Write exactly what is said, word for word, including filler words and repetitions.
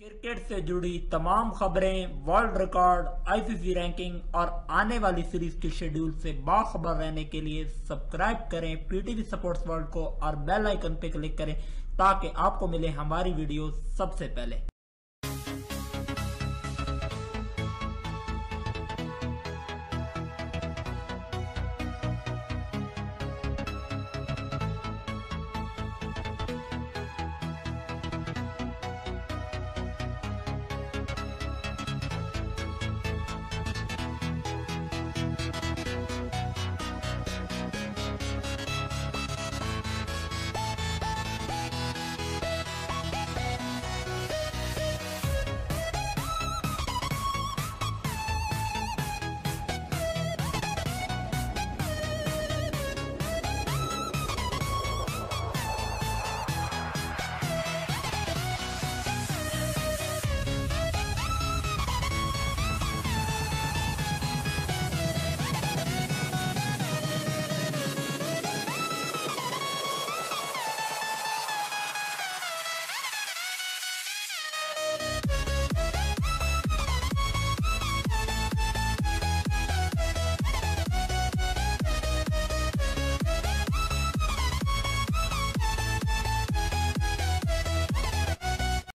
Cricket से जुड़ी तमाम खबरें, वर्ल्ड रिकॉर्ड, आईसीसी रैंकिंग और आने वाली सीरीज के शेड्यूल से बाखबर रहने के लिए सब्सक्राइब करें पीटीवी स्पोर्ट्स वर्ल्ड को और बेल आइकन पे क्लिक करें ताकि आपको मिले हमारी वीडियो सबसे पहले।